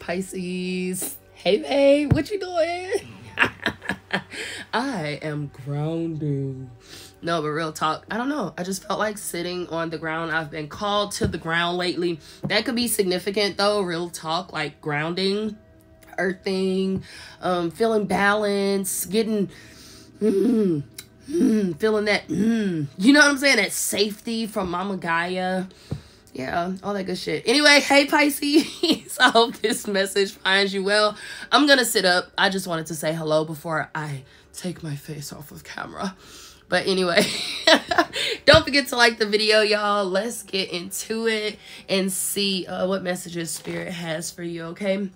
Pisces. Hey babe, what you doing? I am grounding. No, but real talk, I don't know. I just felt like sitting on the ground. I've been called to the ground lately. That could be significant though, real talk, like grounding, earthing, feeling balance, getting, feeling that, you know what I'm saying? That safety from Mama Gaia. Yeah, all that good shit. Anyway, hey Pisces, I hope this message finds you well. I'm gonna sit up. I just wanted to say hello before I take my face off of camera. But anyway, don't forget to like the video, y'all. Let's get into it and see what messages Spirit has for you, okay?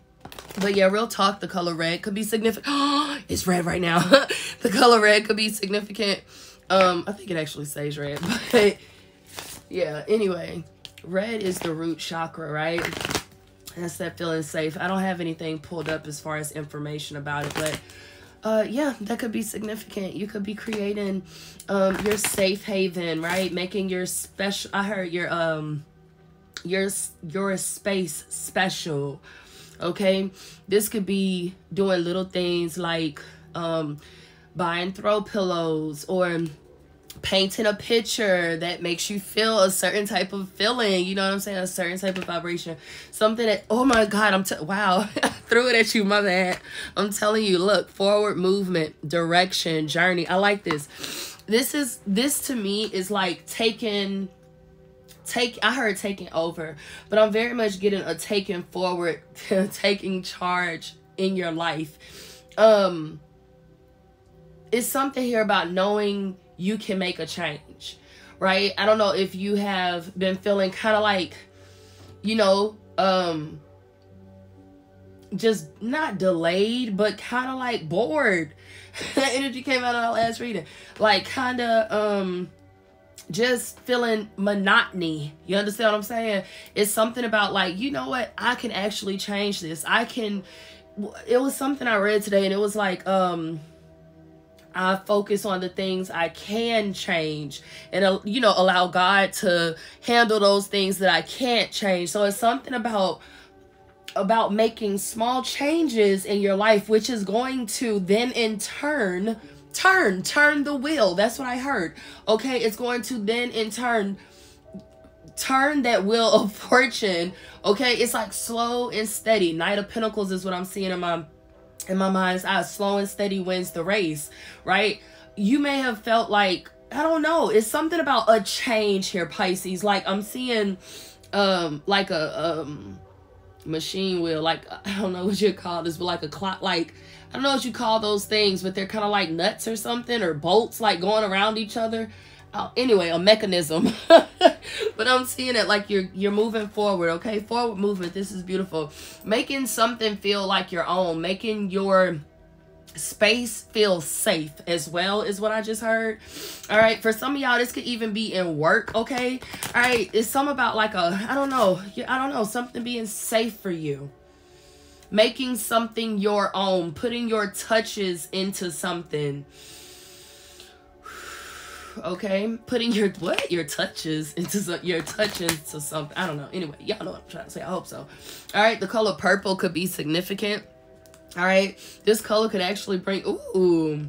But yeah, real talk, the color red could be significant. It's red right now. The color red could be significant. I think it actually says red, but yeah, anyway. Red is the root chakra, right? That's that feeling safe. I don't have anything pulled up as far as information about it, but yeah, that could be significant. You could be creating your safe haven, right? Making your special, I heard your space special, okay? This could be doing little things like buying throw pillows or painting a picture that makes you feel a certain type of feeling, you know what I'm saying? A certain type of vibration, something that, oh my God, wow, I threw it at you, my bad. I'm telling you, look, forward movement, direction, journey. I like this. This to me is like I heard taking over, but I'm very much getting a taking forward, taking charge in your life. It's something here about knowing you can make a change, right? I don't know if you have been feeling kind of like, you know, just not delayed, but kind of like bored. That energy came out of our last reading. Like kind of just feeling monotony. You understand what I'm saying? It's something about like, you know what? I can actually change this. It was something I read today and it was like, I focus on the things I can change and, you know, allow God to handle those things that I can't change. So it's something about making small changes in your life, which is going to then in turn, turn the wheel. That's what I heard. Okay. It's going to then in turn, turn that wheel of fortune. Okay. It's like slow and steady. Knight of Pentacles is what I'm seeing in my mind's eye. Slow and steady wins the race, right? You may have felt like, I don't know, it's something about a change here, Pisces. Like I'm seeing like a machine wheel, like I don't know what you call this, but like a clock, like I don't know what you call those things, but they're kind of like nuts or something, or bolts like going around each other. Anyway, a mechanism. But I'm seeing it like you're moving forward, okay? Forward movement. This is beautiful. Making something feel like your own. Making your space feel safe as well is what I just heard. All right. For some of y'all, this could even be in work, okay? All right. It's something about like a, I don't know, something being safe for you. Making something your own. Putting your touches into something. Okay, putting your touches to something. I don't know. Anyway, y'all know what I'm trying to say. I hope so. All right, the color purple could be significant. All right, this color could actually bring ooh.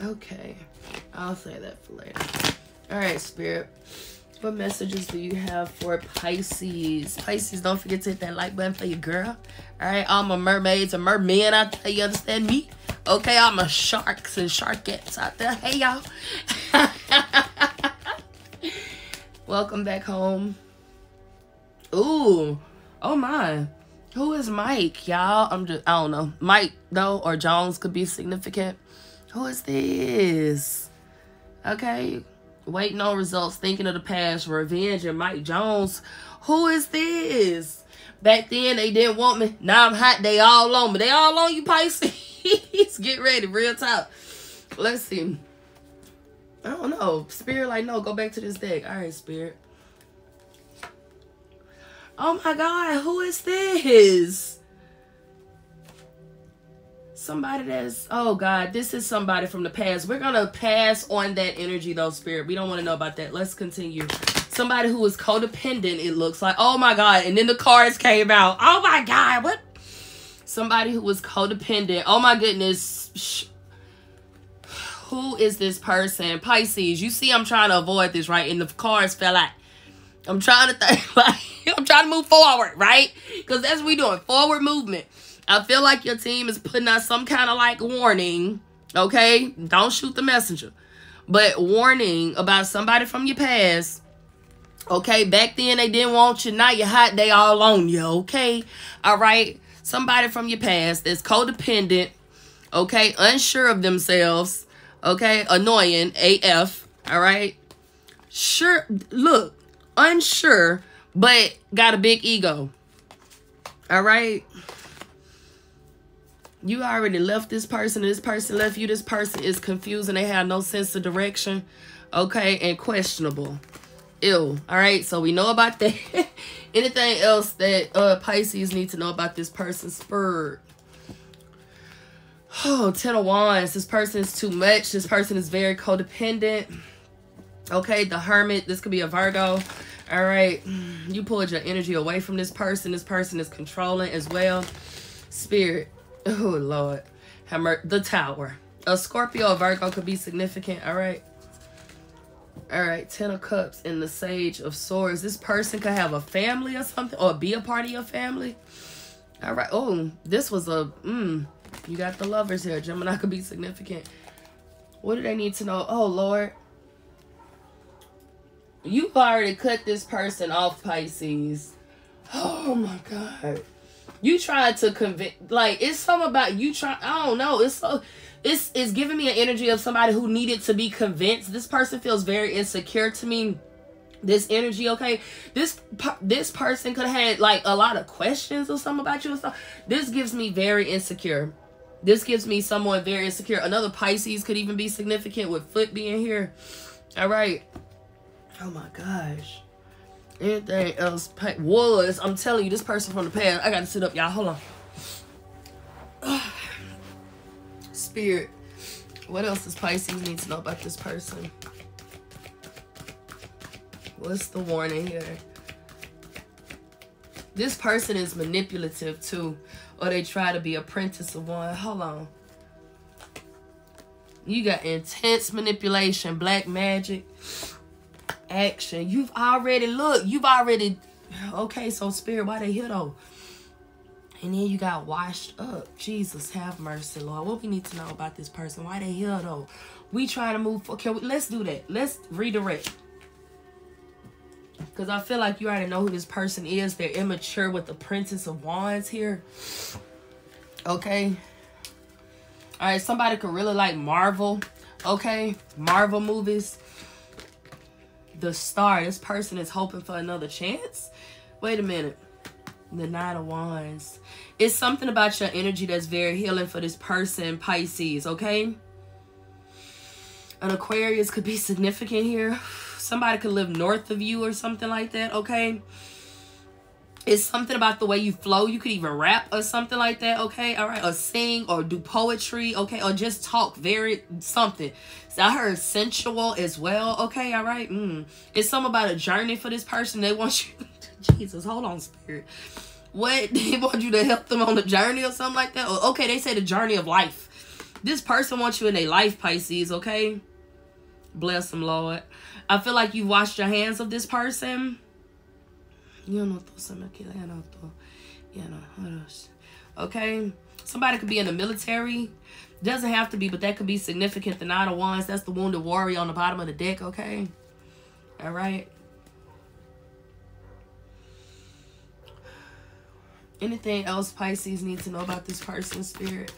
Okay, I'll say that for later. All right, Spirit. What messages do you have for Pisces? Pisces, don't forget to hit that like button for your girl. All right, all my mermaids and mermen out there, you understand me? Okay, all my sharks and sharkettes out there. Hey, y'all. Welcome back home. Ooh, oh my. Who is Mike, y'all? I don't know. Mike, though, or Jones could be significant. Who is this? Okay. Waiting on results, thinking of the past, revenge, and Mike Jones. Who is this? Back then, they didn't want me. Now I'm hot. They all on me. They all on you, Pisces. Get ready. Real talk. Let's see. I don't know. Spirit, like, no. Go back to this deck. All right, Spirit. Oh, my God. Who is this? Somebody that's, oh God, this is somebody from the past. We're gonna pass on that energy though, Spirit. We don't want to know about that. Let's continue. somebody who is codependent, it looks like. Oh my God. And then the cards came out. Oh my God. What? Somebody who was codependent. Oh my goodness. Who is this person? Pisces. You see, I'm trying to avoid this, right? And the cards fell out. I'm trying to think, like, I'm trying to move forward, right? Because that's what we're doing. Forward movement. I feel like your team is putting out some kind of like warning. Okay? Don't shoot the messenger. But warning about somebody from your past. Okay? Back then they didn't want you. Now you're hot. They all on you. Okay? All right? Somebody from your past that's codependent. Okay? Unsure of themselves. Okay? Annoying. AF. All right? Sure. Look. Unsure, but got a big ego. All right. You already left this person. This person left you. This person is confused and they have no sense of direction. Okay. And questionable. Ew. All right. So we know about that. Anything else that Pisces need to know about this person? Spurred. Oh, 10 of Wands. This person is too much. This person is very codependent. Okay, the Hermit. This could be a Virgo. All right. You pulled your energy away from this person. This person is controlling as well. Spirit. Oh, Lord. Hammer. The Tower. A Scorpio or Virgo could be significant. All right. All right. 10 of Cups and the Sage of Swords. This person could have a family or something, or be a part of your family. All right. Oh, this was a... You got the Lovers here. Gemini could be significant. What do they need to know? Oh, Lord. You've already cut this person off, Pisces. Oh my God. You tried to convince, like, it's something about you trying, I don't know. It's so, it's giving me an energy of somebody who needed to be convinced. This person feels very insecure to me. This energy, okay? This person could have had like a lot of questions or something about you and stuff. This gives me very insecure. This gives me someone very insecure. Another Pisces could even be significant with Foot being here. All right. Oh my gosh. Anything else was, I'm telling you, this person from the past. I gotta sit up, y'all. Hold on. Spirit. What else does Pisces need to know about this person? What's the warning here? This person is manipulative too. Or they try to be apprentice of one. Hold on. You got intense manipulation. Black magic. Action. You've already looked. You've already. Okay, so Spirit, why they here though? And then you got washed up. Jesus, have mercy, Lord. What we need to know about this person? Why they here though? We trying to move. Okay, let's do that. Let's redirect. Because I feel like you already know who this person is. They're immature with the Princess of Wands here. Okay. All right. Somebody could really like Marvel. Okay, Marvel movies. The Star. This person is hoping for another chance. Wait a minute. The 9 of Wands. It's something about your energy that's very healing for this person, Pisces, okay? An Aquarius could be significant here. Somebody could live north of you or something like that, okay? It's something about the way you flow. You could even rap or something like that, okay? All right, or sing or do poetry, okay? Or just talk very something. So I heard sensual as well, okay? All right, It's something about a journey for this person. They want you, Jesus, hold on, Spirit. What, they want you to help them on the journey or something like that? Or, okay, they say the journey of life. This person wants you in their life, Pisces, okay? Bless them, Lord. I feel like you've washed your hands of this person. Okay, somebody could be in the military. Doesn't have to be, but that could be significant. The 9 of Wands, that's the wounded warrior on the bottom of the deck, okay? All right. Anything else Pisces needs to know about this person's Spirit?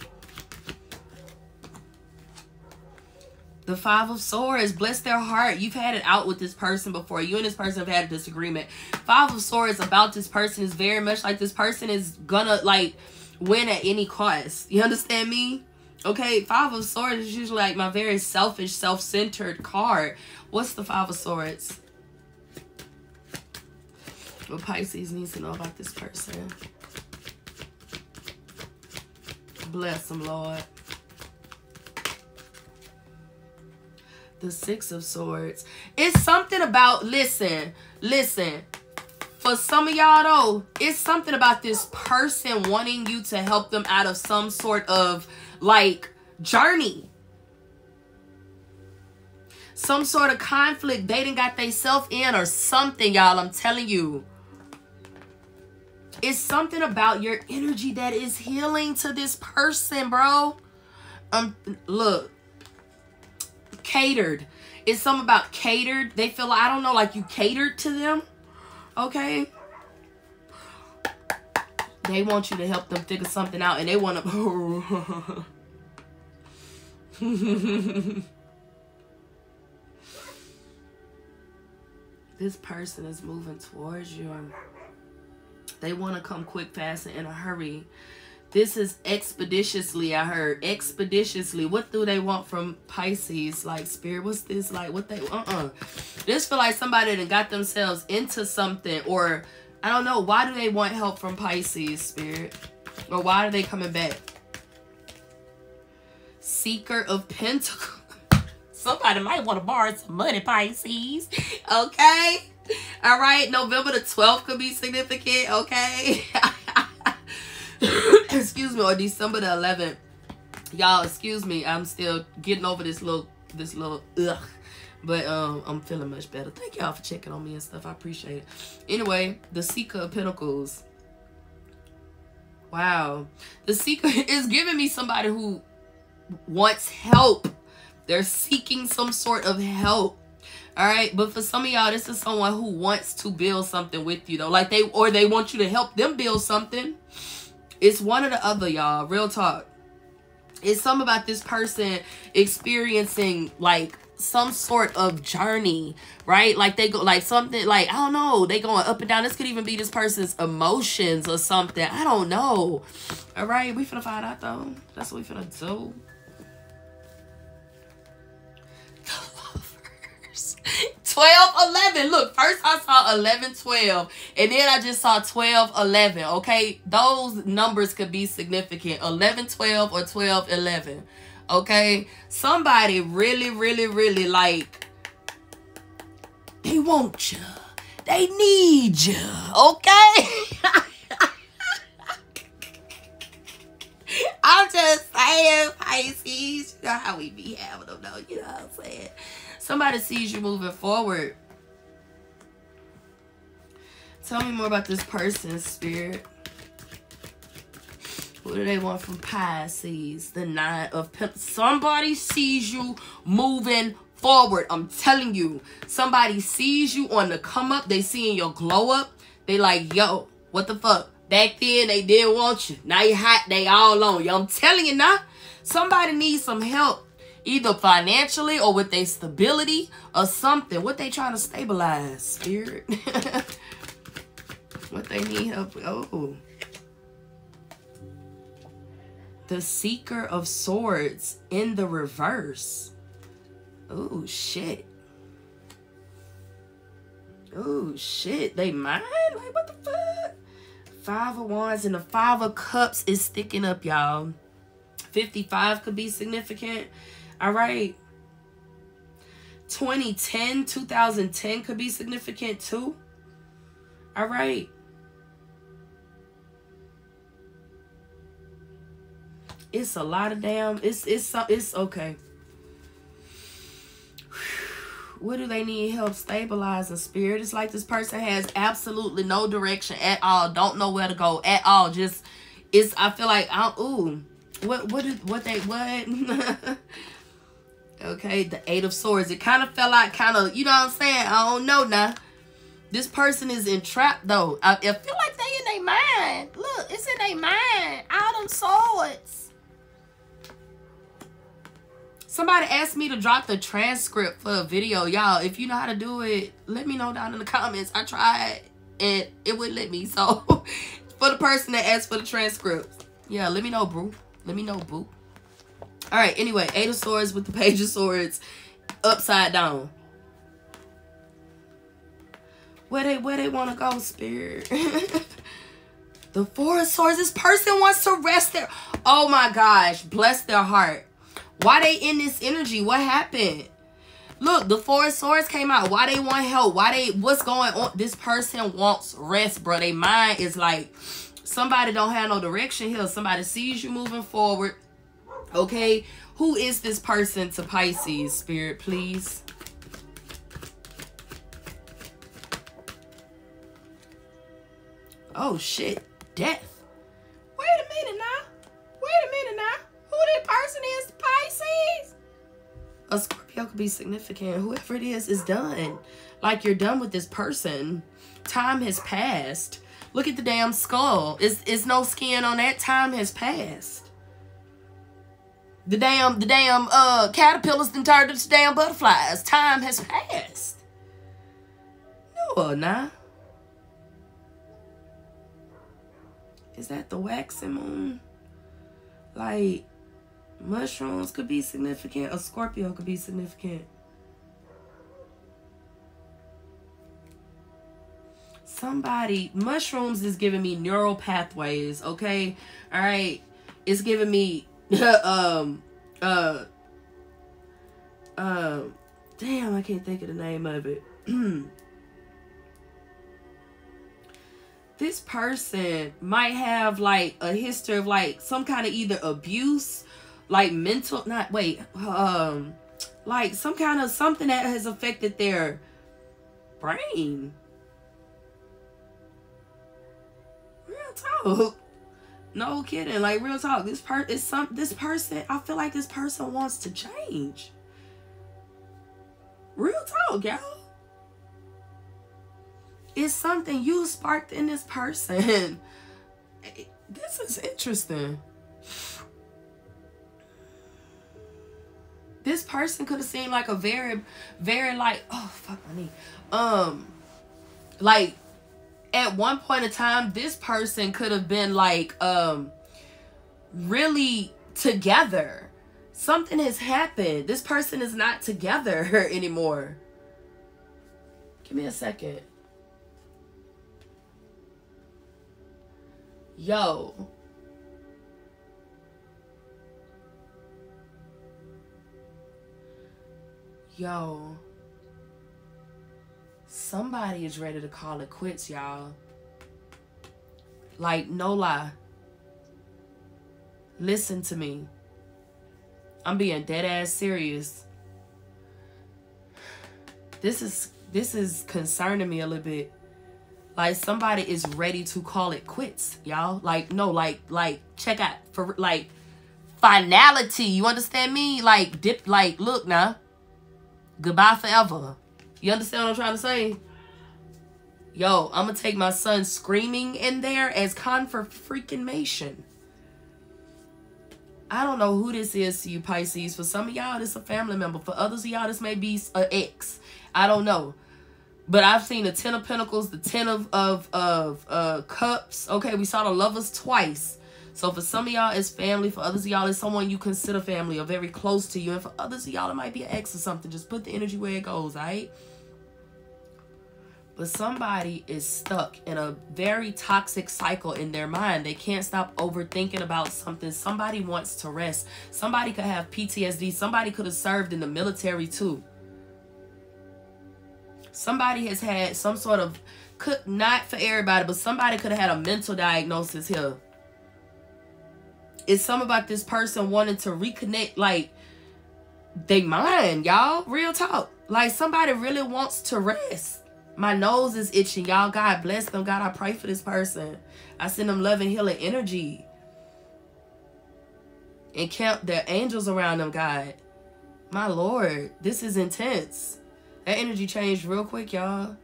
The 5 of Swords, bless their heart. You've had it out with this person before. You and this person have had a disagreement. 5 of Swords about this person is very much like this person is gonna like win at any cost. You understand me? Okay, 5 of Swords is usually like my very selfish, self-centered card. What's the 5 of Swords? What Pisces needs to know about this person? Bless them, Lord. The 6 of Swords. It's something about, listen, Listen, for some of y'all though, it's something about this person wanting you to help them out of some sort of like journey, some sort of conflict they done got themselves in or something. Y'all, I'm telling you, it's something about your energy that is healing to this person, bro. Look, catered. It's something about catered. They feel like, I don't know, like you catered to them. Okay. They want you to help them figure something out, and they want to. This person is moving towards you. They want to come quick, fast, and in a hurry. This is expeditiously, I heard. Expeditiously. What do they want from Pisces? Like, Spirit, what's this? Like, what they... This feel like somebody that got themselves into something. Or, I don't know. Why do they want help from Pisces, Spirit? Or why are they coming back? Seeker of Pentacles. Somebody might want to borrow some money, Pisces. Okay? All right, November the 12th could be significant, okay? Excuse me, or December the 11th. Y'all, excuse me. I'm still getting over this little ugh. But I'm feeling much better. Thank y'all for checking on me and stuff. I appreciate it. Anyway, the Seeker of Pentacles. Wow. The Seeker is giving me somebody who wants help. They're seeking some sort of help. All right, but for some of y'all, this is someone who wants to build something with you, though. Like they want you to help them build something. It's one or the other, y'all. Real talk. It's something about this person experiencing like some sort of journey, right? Like they go like something like, I don't know, they going up and down. This could even be this person's emotions or something. I don't know. All right, we finna find out though. That's what we finna do. Look, first I saw 11, 12, and then I just saw 12, 11. Okay, those numbers could be significant. 11, 12 or 12, 11. Okay, somebody really like they want you, they need you. Okay. I'm just saying, Pisces, you know how we be having them though, you know what I'm saying? Somebody sees you moving forward. Tell me more about this person, Spirit. What do they want from Pisces? The 9 of Pentacles. Somebody sees you moving forward. I'm telling you. Somebody sees you on the come up. They seeing your glow up. They like, yo, what the fuck? Back then, they didn't want you. Now you hot. They all on you. I'm telling you now. Somebody needs some help. Either financially or with their stability or something. What they trying to stabilize, Spirit. What they need help with. Oh. The Seeker of Swords in the reverse. Oh, shit. Oh, shit. They mind? Like, what the fuck? 5 of Wands and the 5 of Cups is sticking up, y'all. 55 could be significant. All right. 2010 could be significant too. All right. It's a lot of damn. It's okay. What do they need help stabilizing, Spirit? It's like this person has absolutely no direction at all. Don't know where to go at all. Just it's. I feel like I'm. Ooh. What? Okay, the 8 of Swords. It kind of felt like you know what I'm saying? I don't know now. This person is entrapped though. I feel like they in their mind. Look, it's in their mind. All them swords. Somebody asked me to drop the transcript for a video. Y'all, if you know how to do it, let me know down in the comments. I tried and it wouldn't let me. So for the person that asked for the transcript. Yeah, let me know, bro. Let me know, boo. All right, anyway, 8 of Swords with the Page of Swords upside down. Where they want to go, Spirit? The 4 of Swords. This person wants to rest their... Oh, my gosh. Bless their heart. Why they in this energy? What happened? Look, the four swords came out. Why they want help? What's going on? This person wants rest, bro. They mind is like, somebody don't have no direction here. Somebody sees you moving forward. Okay, who is this person to Pisces, Spirit, please? Oh, shit. Death. Wait a minute now. Wait a minute now. Who that person is, Pisces? A Scorpio could be significant. Whoever it is done. Like, you're done with this person. Time has passed. Look at the damn skull. It's no skin on that. Time has passed. The damn caterpillars done turned into damn butterflies. Time has passed. No, nah. Is that the waxing moon? Like, mushrooms could be significant. A Scorpio could be significant. Somebody, mushrooms is giving me neural pathways, okay? All right. It's giving me... damn, I can't think of the name of it. This person might have like a history of like some kind of either abuse, like mental, like some kind of something that has affected their brain. Real talk. No kidding, like real talk. This person, I feel like this person wants to change. Real talk, y'all. It's something you sparked in this person. This is interesting. This person could have seemed like a very, very like, oh fuck my knee. Like, at one point in time, this person could have been like really together. Something has happened. This person is not together anymore. Give me a second. Yo. Yo. Somebody is ready to call it quits, y'all. Like, no lie. Listen to me. I'm being dead ass serious. This is concerning me a little bit. Like, somebody is ready to call it quits, y'all. Like, no, like check out for like finality. You understand me? Like, dip, like, look now. Nah. Goodbye forever. You understand what I'm trying to say? Yo, I'm going to take my son screaming in there as confirmation. I don't know who this is to you, Pisces. For some of y'all, this is a family member. For others of y'all, this may be an ex. I don't know. But I've seen the 10 of Pentacles, the 10 of Cups. Okay, we saw the Lovers twice. So for some of y'all, it's family. For others of y'all, it's someone you consider family or very close to you. And for others of y'all, it might be an ex or something. Just put the energy where it goes, all right? But somebody is stuck in a very toxic cycle in their mind. They can't stop overthinking about something. Somebody wants to rest. Somebody could have PTSD. Somebody could have served in the military too. Somebody has had some sort of, not for everybody, but somebody could have had a mental diagnosis here. It's something about this person wanting to reconnect, like, they mind, y'all. Real talk. Like, somebody really wants to rest. My nose is itching, y'all. God bless them. God, I pray for this person. I send them love and healing energy. And count their angels around them, God. My Lord, this is intense. That energy changed real quick, y'all.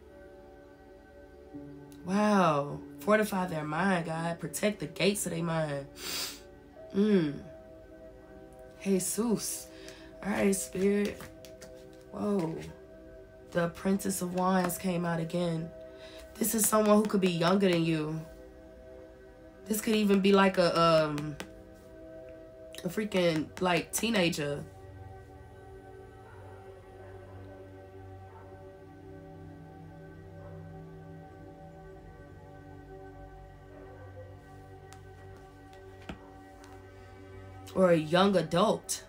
Wow. Fortify their mind, God. Protect the gates of their mind. Jesus. All right, Spirit. Whoa. The Princess of Wands came out again. This is someone who could be younger than you. This could even be like a freaking like teenager. Or a young adult.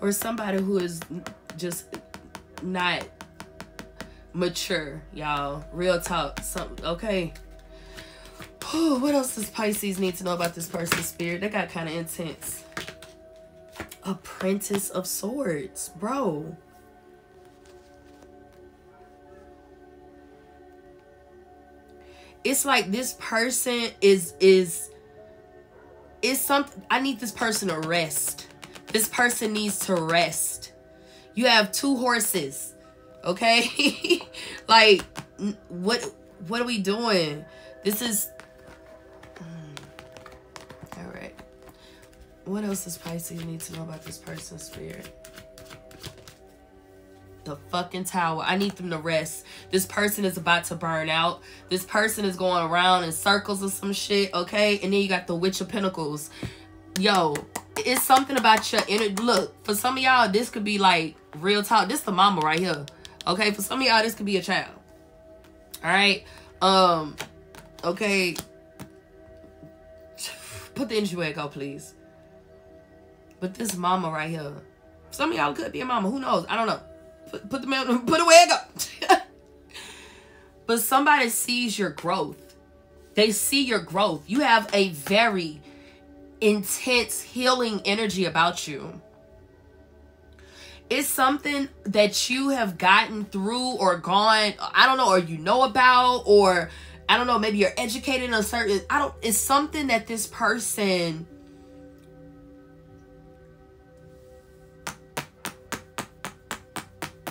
or somebody who is just not mature, y'all. Real talk. Okay. Whew, what else does Pisces need to know about this person's spirit? They got kind of intense. Apprentice of Swords, bro. It's like this person is something. I need this person to rest. This person needs to rest. You have two horses, okay? Like, what are we doing? This is all right. What else does Pisces need to know about this person's spirit? The fucking tower. I need them to rest. This person is about to burn out. This person is going around in circles or some shit, okay? And then you got the Witch of Pentacles. Yo, it's something about your inner look. For some of y'all, this could be like real talk. This is the mama right here, okay? For some of y'all, this could be a child. All right, okay. Put the energy where it go, please. But this mama right here, some of y'all could be a mama. Who knows? I don't know. Put away go. But somebody sees your growth. They see your growth. You have a very intense healing energy about you. It's something that you have gotten through or gone, I don't know, or you know about, or I don't know, maybe you're educated in a certain, I don't, it's something that this person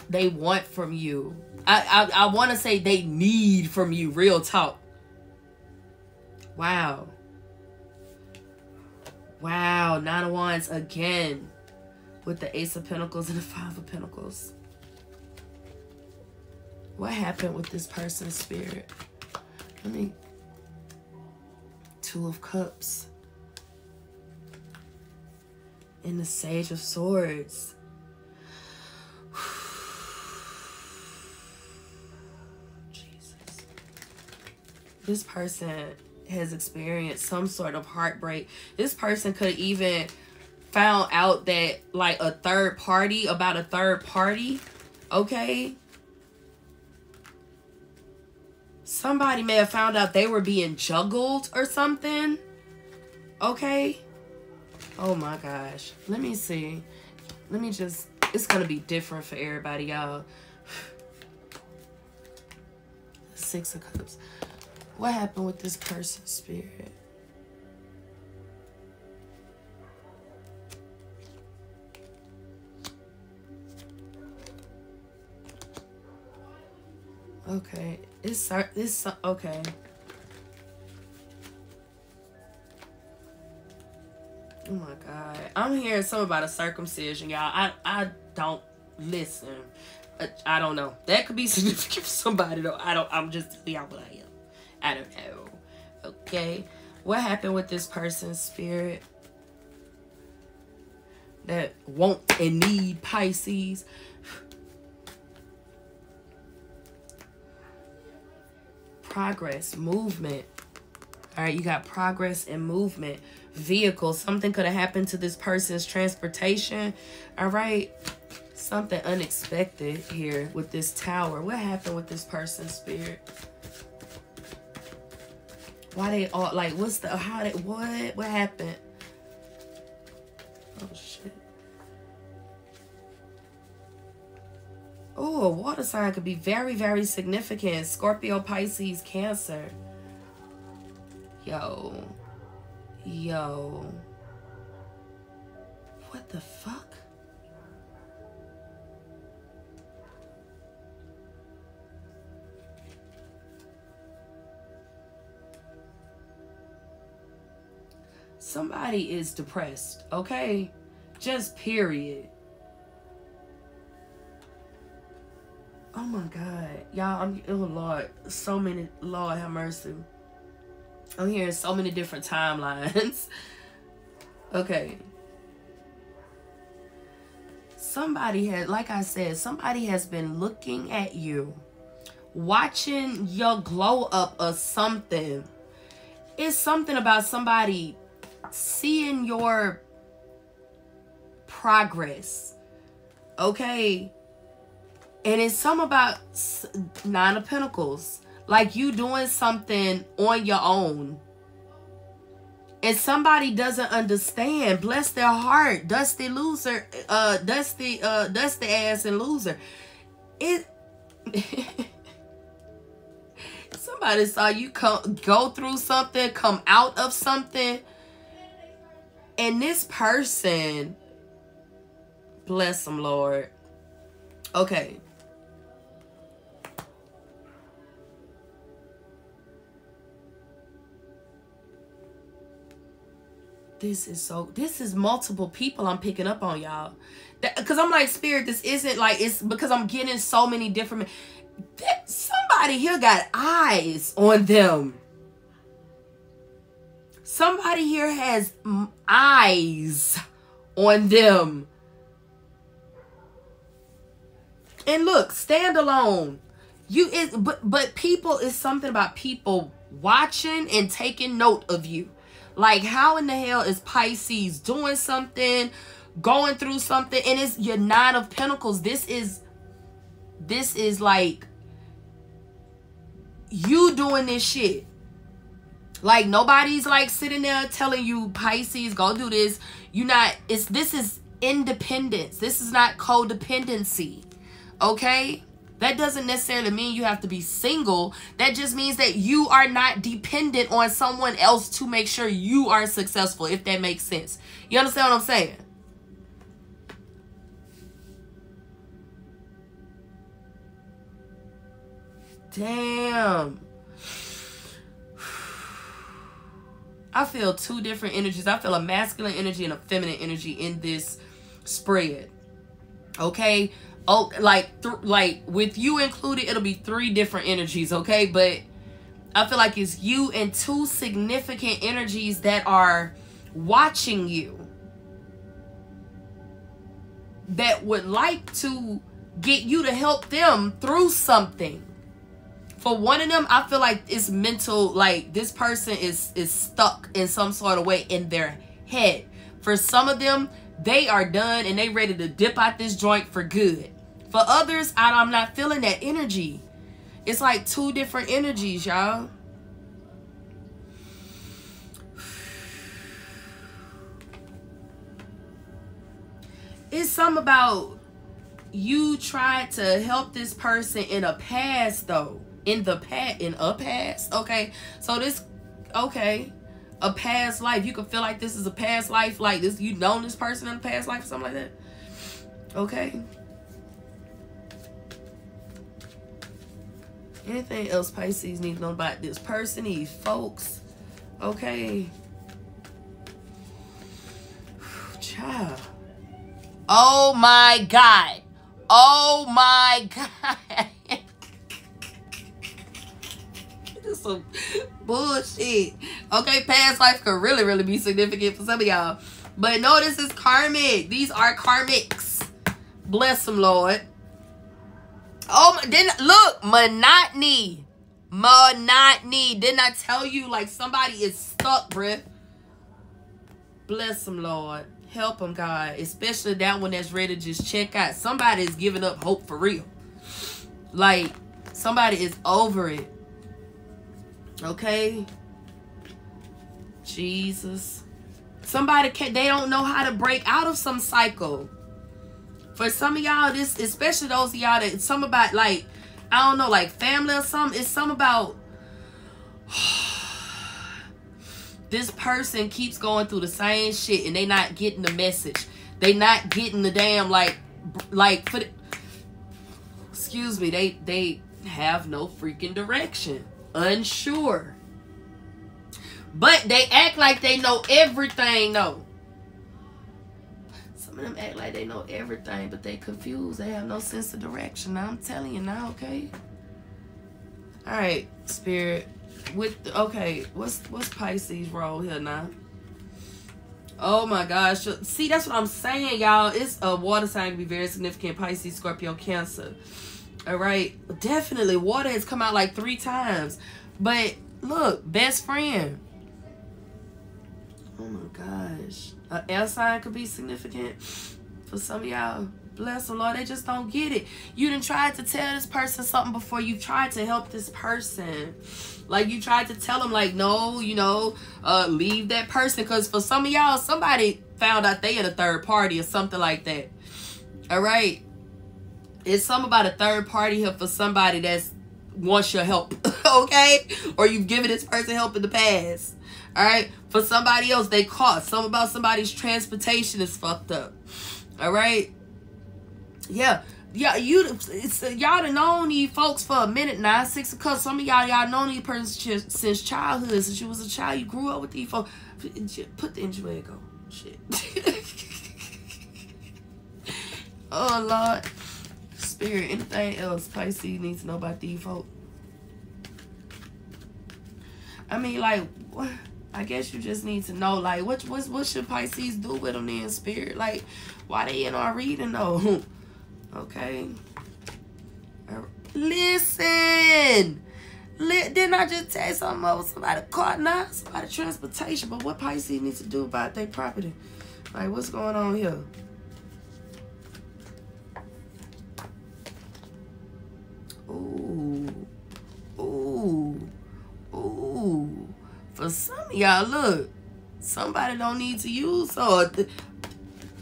they want from you. I want to say they need from you. Real talk. Wow. Wow. 9 of Wands again. With the Ace of Pentacles and the 5 of Pentacles. What happened with this person's spirit? Let me... 2 of Cups. And the Sage of Swords. This person has experienced some sort of heartbreak. This person could even found out that like a third party, about a third party, okay? Somebody may have found out they were being juggled or something, okay? Oh my gosh. Let me see. Let me just, it's gonna be different for everybody, y'all. 6 of Cups. What happened with this person's spirit? Okay, it's okay. Oh my God, I'm hearing something about a circumcision, y'all. I don't listen. I don't know. That could be significant for somebody though. I'm just y'all what I am. I don't know. Okay. What happened with this person's spirit that want and need Pisces? Progress, movement. All right. You got progress and movement. Vehicle. Something could have happened to this person's transportation. All right. Something unexpected here with this tower. What happened with this person's spirit? Why they all like what's the how they what happened? Oh shit. Oh, a water sign could be very, very significant. Scorpio, Pisces, Cancer. Yo. Yo. What the fuck? Somebody is depressed, okay? Just period. Oh my God, y'all, oh Lord, so many, Lord have mercy. I'm hearing so many different timelines. Okay. Somebody has, like I said, somebody has been looking at you, watching your glow up or something. It's something about somebody seeing your progress, okay? And it's something about Nine of Pentacles. Like you doing something on your own. And somebody doesn't understand. Bless their heart. Dusty loser. Dusty ass and loser. It. Somebody saw you go through something. Come out of something. And this person. Bless them, Lord. Okay. This is multiple people I'm picking up on, y'all. Because I'm like, Spirit, this isn't like, it's because I'm getting so many different. Somebody here got eyes on them. Somebody here has eyes on them. And look, stand alone. But people is something about people watching and taking note of you. Like, how in the hell is Pisces doing something, going through something, and it's your Nine of Pentacles? This is like you doing this shit. Like, nobody's like sitting there telling you, Pisces, go do this. You're not. This is independence. This is not codependency. Okay? That doesn't necessarily mean you have to be single. That just means that you are not dependent on someone else to make sure you are successful, if that makes sense. You understand what I'm saying? Damn. I feel two different energies. I feel a masculine energy and a feminine energy in this spread. Okay? Oh, like with you included, it'll be three different energies, okay? But I feel like it's you and two significant energies that are watching you, that would like to get you to help them through something. For one of them, I feel like it's mental, like this person is stuck in some sort of way in their head. For some of them, they are done and they ready to dip out this joint for good. For others, I'm not feeling that energy. It's like two different energies, y'all. It's something about you trying to help this person in a past, though. In a past, okay? So this, okay, a past life. You could feel like this is a past life. Like this, you've known this person in a past life or something like that. Okay. Anything else Pisces needs to know about this person, these folks? Okay. Child. Oh my God. Oh my God. This is some bullshit. Okay, past life could really, really be significant for some of y'all. But no, this is karmic. These are karmics. Bless them, Lord. Oh, then look, monotony. Monotony. Didn't I tell you, like, somebody is stuck, bruh? Bless them, Lord. Help them, God. Especially that one that's ready to just check out. Somebody is giving up hope for real. Like, somebody is over it. Okay? Jesus. Somebody they don't know how to break out of some cycle. For some of y'all, this, especially those of y'all that it's something about, like, I don't know, like family or something. It's something about this person keeps going through the same shit and they not getting the message. They not getting the damn, like for the, excuse me, they have no freaking direction. Unsure. But they act like they know everything, though. Some of them act like they know everything, but they confused. They have no sense of direction. I'm telling you now, okay? All right, Spirit. Okay, what's Pisces' role here now? Oh, my gosh. See, that's what I'm saying, y'all. It's a water sign to be very significant. Pisces, Scorpio, Cancer. All right? Definitely. Water has come out like 3 times. But look, best friend. Oh my gosh. An air sign could be significant for some of y'all. bless them, Lord. They just don't get it. You done tried to tell this person something before. You've tried to help this person. Like, you tried to tell them, like, no, you know, leave that person. Because for some of y'all, somebody found out they had a third party or something like that. All right? It's something about a third party here for somebody that's wants your help, okay? Or you've given this person help in the past. All right? For somebody else, they caught. Something about somebody's transportation is fucked up. All right? Yeah. Yeah, y'all done known these folks for a minute now, 6 o'clock. Some of y'all known these persons since childhood. Since you was a child, you grew up with these folks. Put the enjoyment on. Shit. Oh, Lord. Spirit, anything else Pisces needs to know about these folks? I mean, like, I guess you just need to know, like, what should Pisces do with them in spirit? Like, why they in our reading though? Okay. Listen. Didn't I just tell you something about somebody caught now? Somebody transportation. But what Pisces needs to do about their property? Like, what's going on here? Ooh. Ooh. Ooh. For some of y'all, look. Somebody don't need to use or...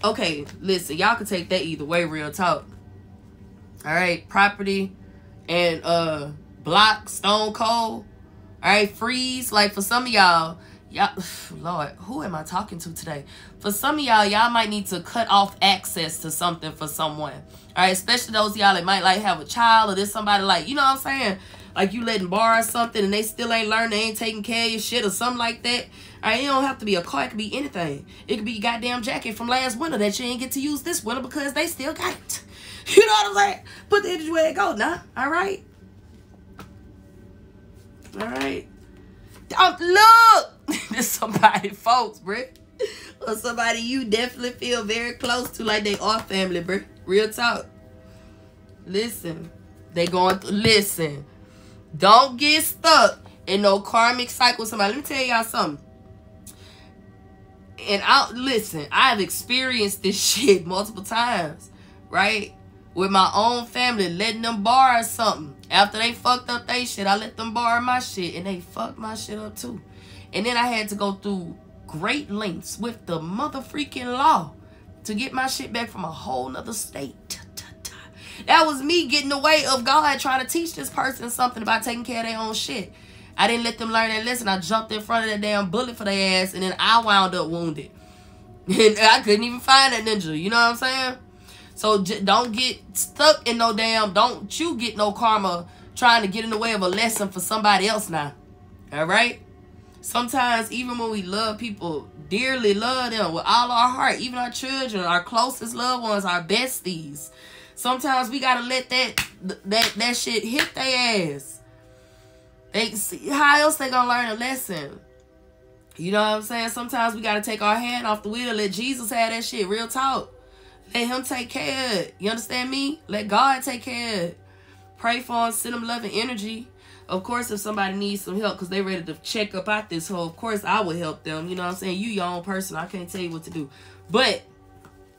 Okay, listen, y'all can take that either way, real talk. All right, property and block, stone cold. All right, freeze. Like, for some of y'all, Lord, who am I talking to today? For some of y'all might need to cut off access to something for someone. All right, especially those y'all that might, like, have a child or there's somebody, like, you know what I'm saying? Like, you letting borrow something and they still ain't learning, they ain't taking care of your shit or something like that. All right, it don't have to be a car. It could be anything. It could be your goddamn jacket from last winter that you ain't get to use this winter because they still got it. You know what I'm saying? Put the energy where it goes now. All right? All right. Oh, look! There's somebody, folks, bruh. Or somebody you definitely feel very close to, like they are family, bruh. Real talk. Listen. They going through. Listen. Don't get stuck in no karmic cycle with somebody. Let me tell y'all something. And listen, I've experienced this shit multiple times, right? With my own family, letting them borrow something. After they fucked up their shit, I let them borrow my shit, and they fucked my shit up too. And then I had to go through great lengths with the motherfreaking law to get my shit back from a whole nother state. That was me getting the way of God, trying to teach this person something about taking care of their own shit. I didn't let them learn that lesson. I jumped in front of that damn bullet for their ass, and then I wound up wounded. And I couldn't even find that ninja. You know what I'm saying? So don't get stuck in no damn, don't you get no karma trying to get in the way of a lesson for somebody else now. All right? Sometimes, even when we love people, dearly love them with all our heart, even our children, our closest loved ones, our besties, sometimes we gotta let that shit hit their ass. They see how else they gonna learn a lesson. You know what I'm saying? Sometimes we gotta take our hand off the wheel. Let Jesus have that shit. Real talk. Let him take care of it. You understand me? Let God take care of it. Pray for him. Send him love and energy. Of course, if somebody needs some help because they ready to check up out this hole, of course I would help them. You know what I'm saying? You your own person. I can't tell you what to do. But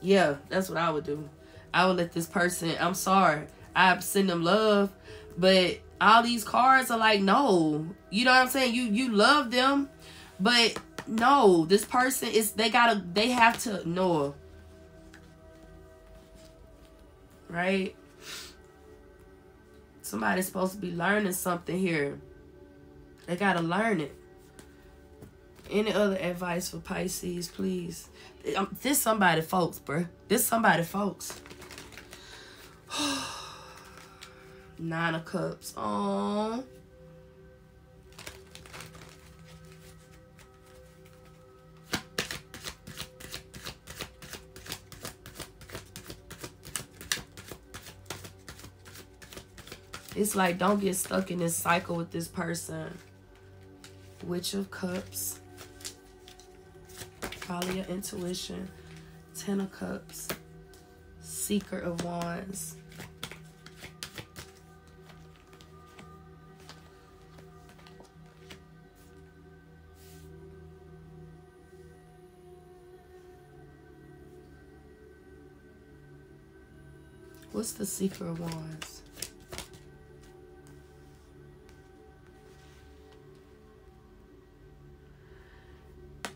yeah, that's what I would do. I would let this person, I'm sorry, I send them love, but all these cards are like, no, you know what I'm saying? You love them, but no, this person is, they have to ignore, right? Somebody's supposed to be learning something here. They gotta learn it. Any other advice for Pisces, please? This somebody, folks, bruh. This somebody, folks. 9 of Cups. Oh. It's like, don't get stuck in this cycle with this person. Witch of Cups. Follow your intuition. 10 of Cups. Seeker of Wands. What's the Secret of Wands?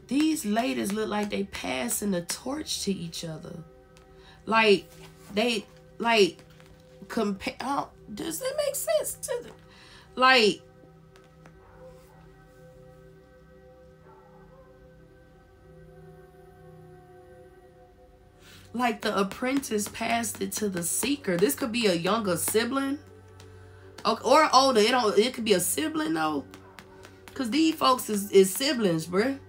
These ladies look like they passing the torch to each other. Like they like compare. Oh, does that make sense to them? Like the apprentice passed it to the seeker. This could be a younger sibling or older. It could be a sibling though, because these folks is siblings, bruh.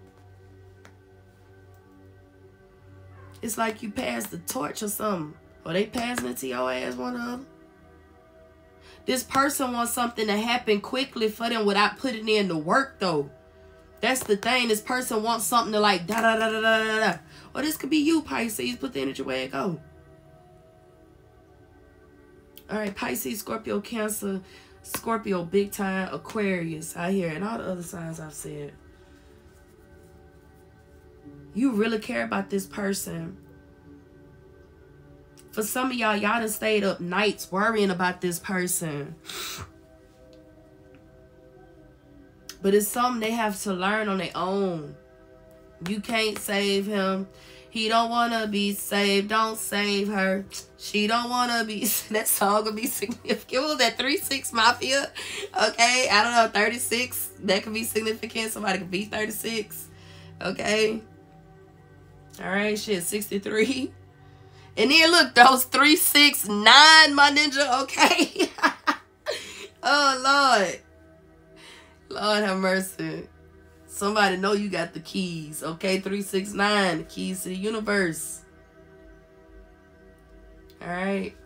It's like you pass the torch or something. Or they passing it to your ass, one another. This person wants something to happen quickly for them without putting in the work, though. That's the thing. This person wants something to like da-da-da-da-da-da-da. Or this could be you, Pisces. Put the energy where it go. All right, Pisces, Scorpio, Cancer, Scorpio, big time, Aquarius. I hear it. And all the other signs I've said. You really care about this person. For some of y'all, y'all done stayed up nights worrying about this person. But it's something they have to learn on their own. You can't save him. He don't want to be saved. Don't save her. She don't want to be... That song will be significant. What was that? 3-6 Mafia? Okay. I don't know. 36. That could be significant. Somebody could be 36. Okay. All right, shit, 63. And then look, those 3, 6, 9, my ninja, okay? Oh, Lord. Lord have mercy. Somebody know you got the keys, okay? 3, 6, 9, the keys to the universe. All right.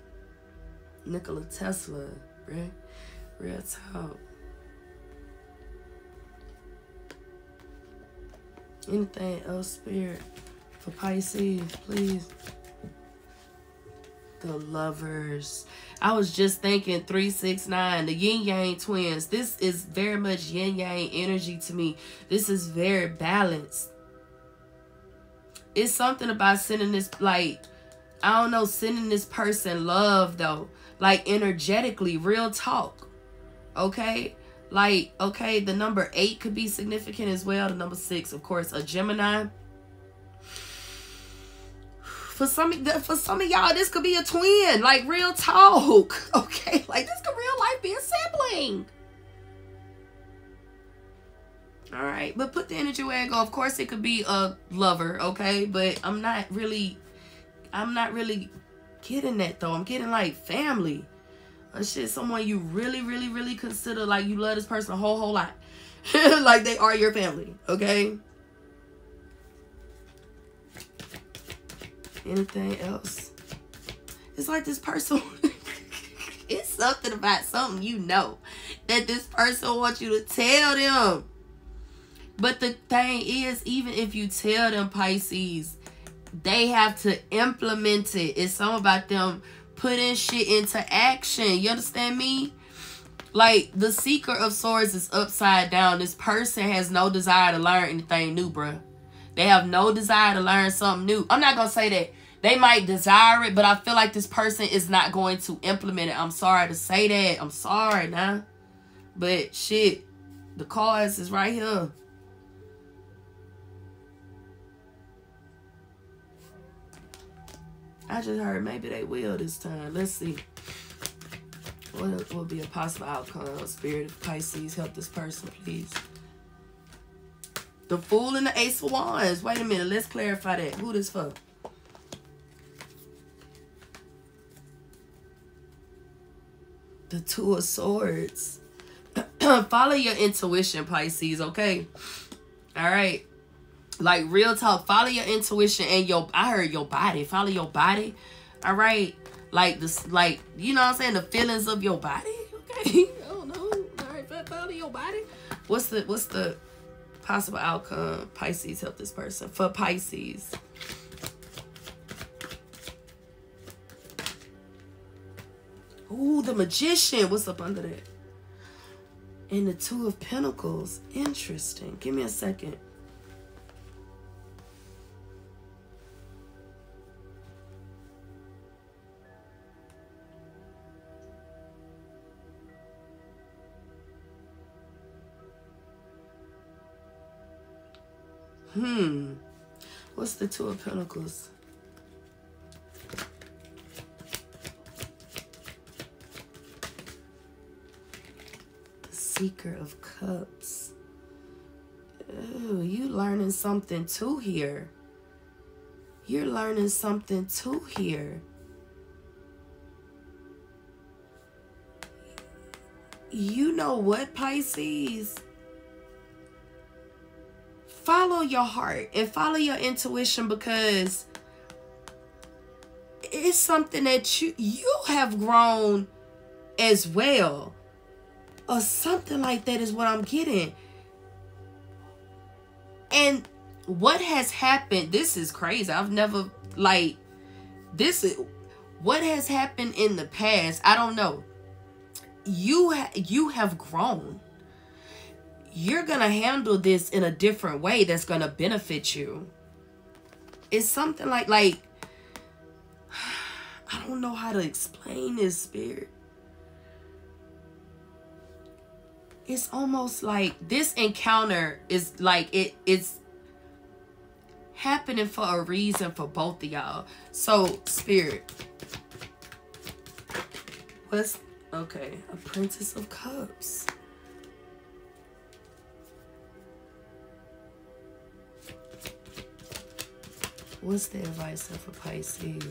Nikola Tesla, right? Real talk. Anything else, Spirit? For Pisces, please. The Lovers. I was just thinking 3, 6, 9. The Yin Yang Twins. This is very much Yin Yang energy to me. This is very balanced. It's something about sending this, like, I don't know, sending this person love though, like energetically, real talk. Okay, like, okay, the number 8 could be significant as well. The number 6, of course, a Gemini. For some of y'all, this could be a twin. Like, real talk. Okay? Like, this could real life be a sibling. All right. But put the energy where it go. Of course, it could be a lover. Okay? But I'm not really getting that, though. I'm getting, like, family. Or shit, someone you really, really, really consider, like, you love this person a whole lot. Like, they are your family. Okay? Anything else? It's like this person it's something about something, you know, that this person wants you to tell them. But the thing is, even if you tell them, Pisces, they have to implement it. It's something about them putting shit into action. You understand me? Like, the Seeker of Swords is upside down. This person has no desire to learn anything new, bruh. They have no desire to learn something new. I'm not going to say that. They might desire it, but I feel like this person is not going to implement it. I'm sorry to say that. I'm sorry, nah. But, shit, the cards is right here. I just heard maybe they will this time. Let's see. What will be a possible outcome? Spirit of Pisces, help this person, please. The Fool and the Ace of Wands. Wait a minute. Let's clarify that. Who this for? The Two of Swords. Follow your intuition, Pisces, okay? All right. Like, real talk. Follow your intuition and your... I heard your body. Follow your body. All right? Like, this, like, you know what I'm saying? The feelings of your body, okay? I don't know. All right, but follow your body. What's the possible outcome? Pisces, help this person. For Pisces, ooh, the Magician. What's up under that? And the Two of Pentacles. Interesting. Give me a second. What's the Two of Pentacles? The Seeker of Cups. Oh, you learning something too here. You're learning something too here. You know what, Pisces? Follow your heart and follow your intuition, because it's something that you have grown as well, or something like that is what I'm getting. And what has happened, this is crazy. I've never, like, this is what has happened in the past. I don't know. You have grown. You're going to handle this in a different way that's going to benefit you. It's something like, I don't know how to explain this, Spirit. It's almost like this encounter is like, it's happening for a reason for both of y'all. So, Spirit, what's... Okay, a Princess of Cups. What's the advice of a Pisces?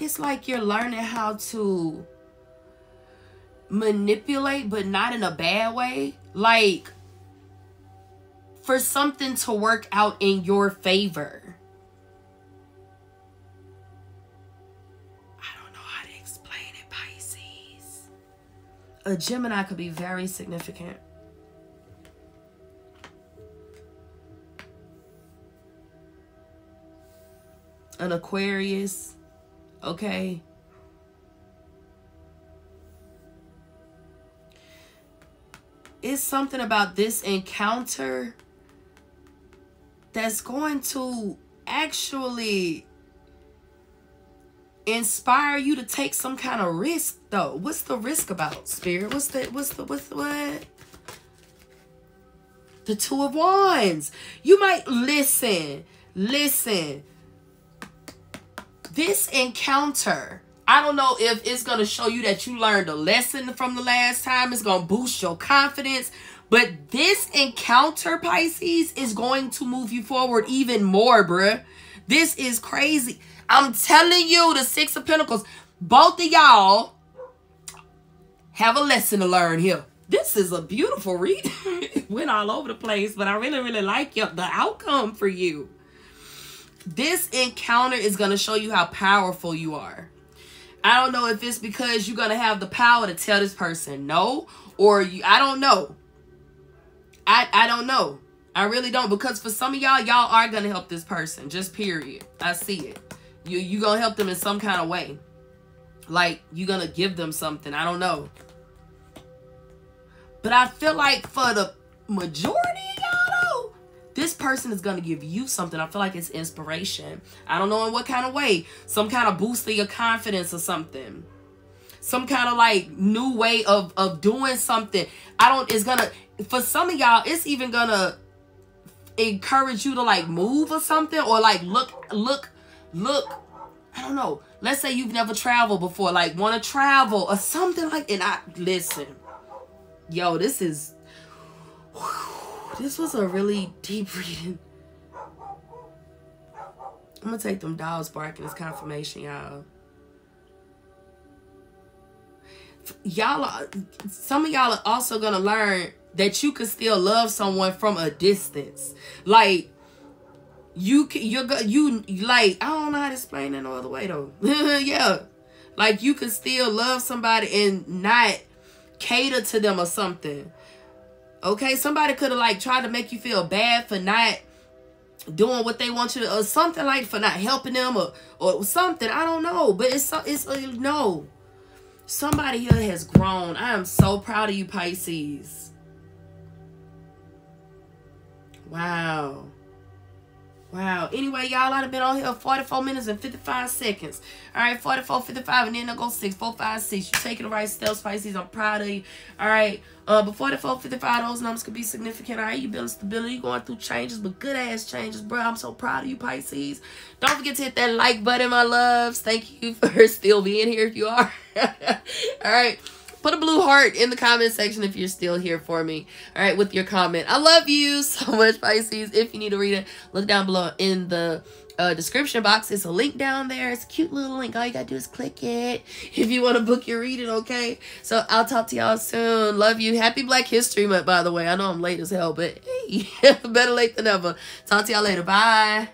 It's like you're learning how to manipulate, but not in a bad way. Like, for something to work out in your favor. A Gemini could be very significant. An Aquarius, okay. It's something about this encounter that's going to actually inspire you to take some kind of risk, though. What's the risk about, Spirit? What's the what? The Two of Wands. You might listen. This encounter, I don't know if it's gonna show you that you learned a lesson from the last time. It's gonna boost your confidence, but this encounter, Pisces, is going to move you forward even more, bruh. This is crazy. I'm telling you, the Six of Pentacles, both of y'all have a lesson to learn here. This is a beautiful reading. It went all over the place, but I really, really like the outcome for you. This encounter is going to show you how powerful you are. I don't know if it's because you're going to have the power to tell this person no, or you, I don't know. I don't know. I really don't, because for some of y'all, y'all are going to help this person, just period. I see it. You gonna help them in some kind of way. Like, you gonna give them something. I don't know. But I feel like for the majority of y'all, though, this person is gonna give you something. I feel like it's inspiration. I don't know in what kind of way. Some kind of boost of your confidence or something. Some kind of, like, new way of doing something. I don't... It's gonna... For some of y'all, it's even gonna encourage you to, like, move or something. Or, like, look, I don't know. Let's say you've never traveled before, like want to travel or something like. And I listen, yo, this is, whew, this was a really deep reading. I'm gonna take them dogs barking as confirmation, y'all. Some of y'all are also gonna learn that you can still love someone from a distance, like. You like, I don't know how to explain it no other way though. Yeah, like you can still love somebody and not cater to them or something. Okay, somebody could have like tried to make you feel bad for not doing what they want you to, or something like for not helping them or something. I don't know, but no. Somebody here has grown. I am so proud of you, Pisces. Wow. Wow. Anyway, y'all, I've been on here 44 minutes and 55 seconds. All right, 44, 55, and then I'll go 6, 4, 5, 6. You're taking the right steps, Pisces. I'm proud of you. All right, but 44, 55, those numbers could be significant. All right, you building stability, you're going through changes, but good-ass changes, bro. I'm so proud of you, Pisces. Don't forget to hit that like button, my loves. Thank you for still being here if you are. All right. Put a blue heart in the comment section if you're still here for me. All right, with your comment. I love you so much, Pisces. If you need to read it, look down below in the description box. It's a link down there. It's a cute little link. All you got to do is click it if you want to book your reading, okay? So I'll talk to y'all soon. Love you. Happy Black History Month, by the way. I know I'm late as hell, but hey, better late than ever. Talk to y'all later. Bye.